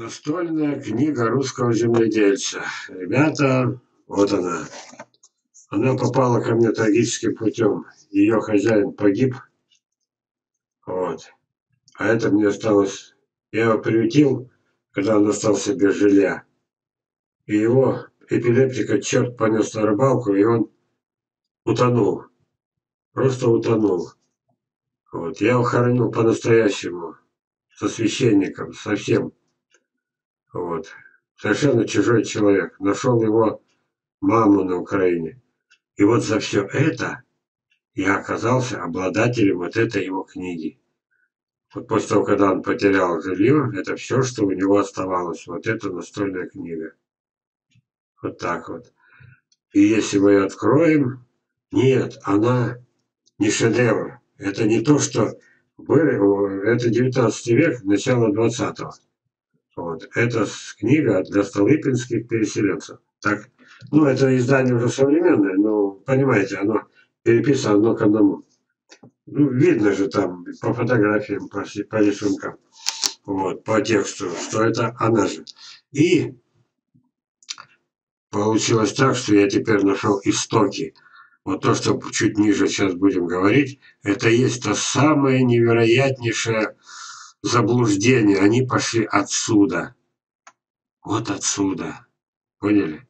Настольная книга русского земледельца. Ребята, вот она. Она попала ко мне трагическим путем. Ее хозяин погиб. Вот. А это мне осталось... Я его приютил, когда он остался без жилья. И его эпилептика черт понес на рыбалку, и он утонул. Просто утонул. Вот. Я его хоронил по-настоящему. Со священником, совсем. Вот. Совершенно чужой человек. Нашел его маму на Украине. И вот за все это я оказался обладателем вот этой его книги. Вот после того, когда он потерял жилье, это все, что у него оставалось. Вот эта настольная книга. Вот так вот. И если мы ее откроем... Нет, она не шедевр. Это не то, что... были. Это 19 век, начало 20-го. Вот. Это книга для столыпинских переселенцев. Так, ну, это издание уже современное, но, понимаете, оно переписано одно к одному. Ну, видно же там по фотографиям, по рисункам, вот, по тексту, что это она же. И получилось так, что я теперь нашел истоки. Вот то, что чуть ниже сейчас будем говорить, это есть то самое невероятнейшее заблуждение. Они пошли отсюда. Вот отсюда. Поняли?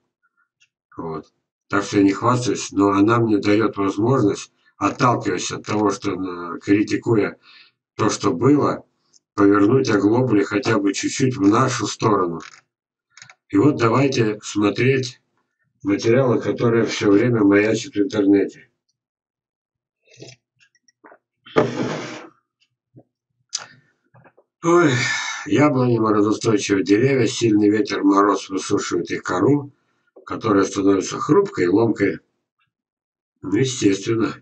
Вот. Так что я не хвастаюсь, но она мне дает возможность, отталкиваясь от того, что критикуя то, что было, повернуть оглобли хотя бы чуть-чуть в нашу сторону. И вот давайте смотреть... материалы, которые все время маячат в интернете. Ой, яблони морозостойчивые деревья, сильный ветер, мороз высушивает их кору, которая становится хрупкой и ломкой. Ну, естественно.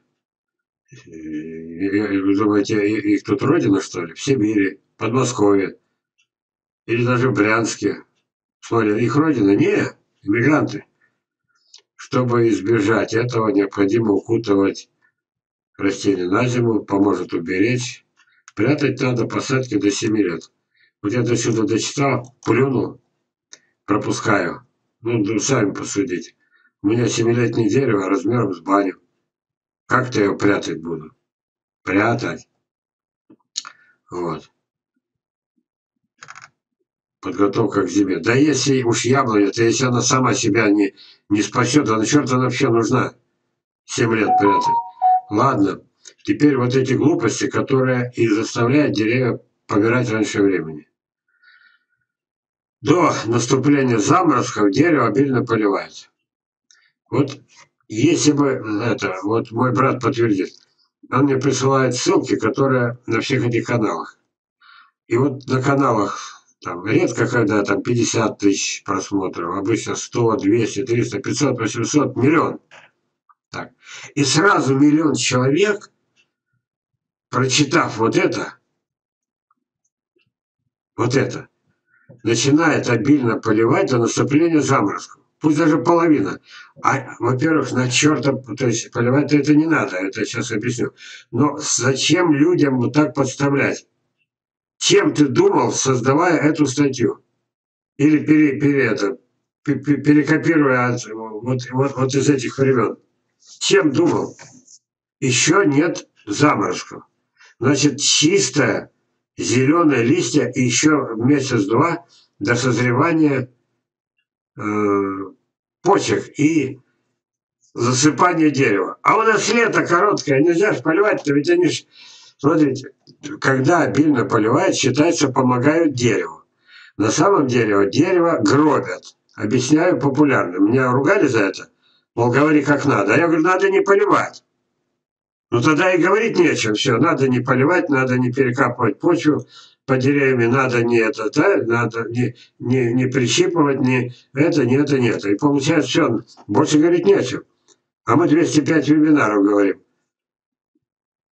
Вы думаете, их тут родина, что ли? В Сибири, Подмосковье или даже в Брянске. Смотри, их родина? Не, иммигранты. Чтобы избежать этого, необходимо укутывать растения на зиму, поможет уберечь. Прятать надо посадки до 7 лет. Вот я до сюда дочитал, плюнул, пропускаю. Ну, сами посудите. У меня 7-летнее дерево размером с баню. Как-то я его прятать буду. Прятать. Вот. Подготовка к зиме. Да если уж яблоня, то если она сама себя не спасет, а на черт она вообще нужна? 7 лет прятать. Ладно, теперь вот эти глупости, которые и заставляют деревья помирать раньше времени. До наступления заморозков дерево обильно поливается. Вот если бы это, вот мой брат подтвердит, он мне присылает ссылки, которые на всех этих каналах. И вот на каналах там редко когда там 50 тысяч просмотров, обычно 100, 200, 300, 500, 800, миллион. Так. И сразу миллион человек, прочитав вот это, начинает обильно поливать до наступления заморозков. Пусть даже половина. А, во-первых, на черта, то есть поливать-то это не надо, это сейчас объясню. Но зачем людям вот так подставлять? Чем ты думал, создавая эту статью? Или перекопируя вот из этих времен? Чем думал? Еще нет заморозков. Значит, чистое зеленое листья и еще месяц-два до созревания почек и засыпания дерева. А у нас лето короткое, нельзя же поливать-то, ведь они же... Смотрите, когда обильно поливают, считается, помогают дереву. На самом деле дерево гробят. Объясняю популярно. Меня ругали за это. Мол, говори как надо. А я говорю, надо не поливать. Ну тогда и говорить нечем. Все, надо не поливать, надо не перекапывать почву по деревьям, надо не это, да, надо не прищипывать, не это, не это, не это. И получается все, больше говорить нечем. А мы 205 вебинаров говорим.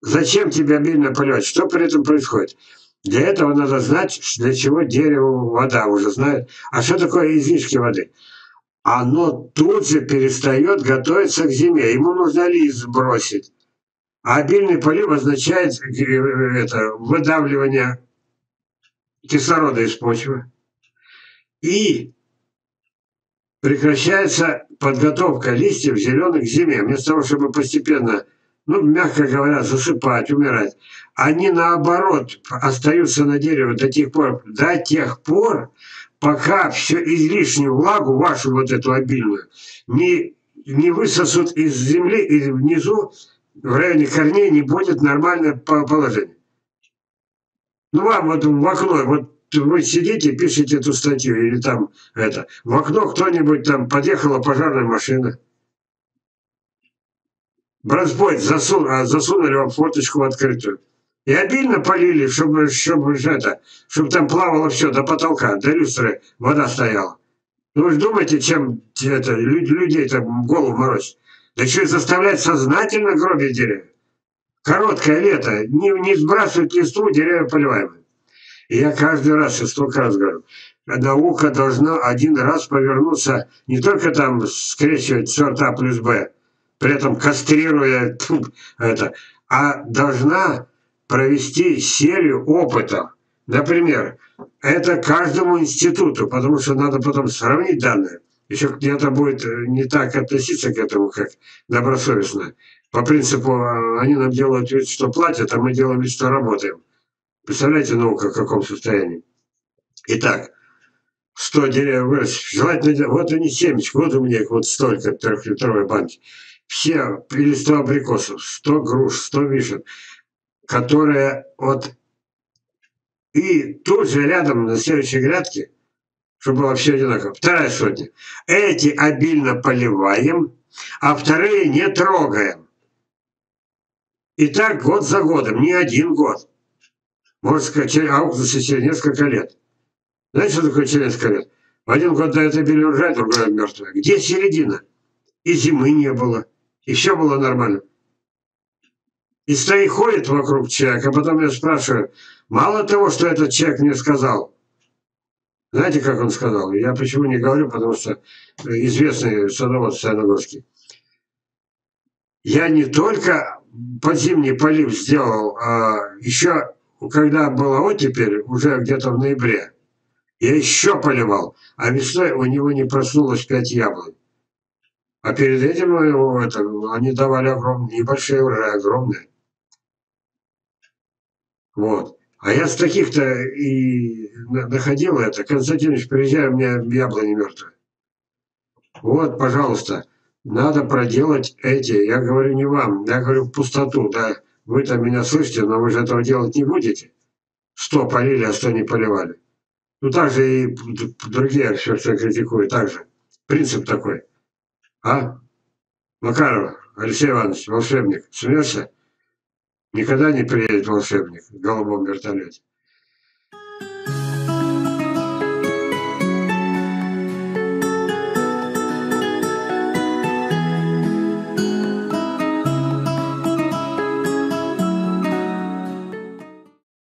Зачем тебе обильно поливать? Что при этом происходит? Для этого надо знать, для чего дереву вода уже знает. А что такое излишки воды? Оно тут же перестает готовиться к зиме. Ему нужно лист сбросить. А обильный полив означает выдавливание кислорода из почвы. и прекращается подготовка листьев зеленых к зиме. Вместо того, чтобы постепенно, ну, мягко говоря, засыпать, умирать, они наоборот остаются на дереве до тех пор, пока всю излишнюю влагу, вашу вот эту обильную, не высосут из земли, и внизу, в районе корней, не будет нормальное положение. Ну, вам вот в окно, вот вы сидите, пишете эту статью, или там это, в окно кто-нибудь там, подъехала пожарная машина, бронспойт засунули вам форточку в открытую. И обильно полили, чтобы там плавало все до потолка, до люстры вода стояла. Ну вы же думаете, чем это, людей там голову морозить? Да еще и заставлять сознательно гробить деревья. Короткое лето, не сбрасывать листву, деревья поливаемые. И я каждый раз и столько раз говорю, наука должна один раз повернуться, не только там скрещивать сорта плюс Б, при этом кастрируя это, а должна провести серию опытов. Например, это каждому институту, потому что надо потом сравнить данные. Еще где-то будет не так относиться к этому, как добросовестно. По принципу, они нам делают вид, что платят, а мы делаем вид, что работаем. Представляете, наука в каком состоянии? Итак, 100 деревьев вырастет. Желательно, вот они семечки, вот у меня их вот столько, трехлитровой банки. Все, или 100 абрикосов, 100 груш, 100 вишен, которые вот... И тут же рядом на следующей грядке, чтобы было все одинаково, 2 сотня. Эти обильно поливаем, а вторые не трогаем. И так год за годом, не один год. Можно сказать, через несколько лет. Знаете, что такое через несколько лет? В один год дает обильный урожай, другой мертвый. Где середина? И зимы не было, и все было нормально. И стоит, ходит вокруг человека, а потом я спрашиваю, мало того, что этот человек мне сказал, знаете, как он сказал? Я почему не говорю, потому что известный садовод Сайногорский. Я не только под зимний полив сделал, а еще, когда была оттепель, уже где-то в ноябре, я еще поливал, а весной у него не проснулось 5 яблонь. А перед этим они давали огромные, небольшие урожаи, огромные. Вот. А я с таких-то и находил это. Константинович, приезжай, у меня яблони мертвые. Вот, пожалуйста, надо проделать эти. Я говорю не вам, я говорю в пустоту. Да, вы там меня слышите, но вы же этого делать не будете. 100 полили, а 100 не поливали. Ну, так же и другие, все, что критикуют, так же. Принцип такой. А? Макаров Алексей Иванович, волшебник, смеешься? Никогда не приедет волшебник в голубом вертолете.